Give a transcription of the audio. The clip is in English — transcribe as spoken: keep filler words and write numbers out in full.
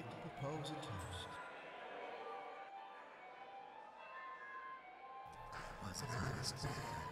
like to propose a toast. That was a nice day.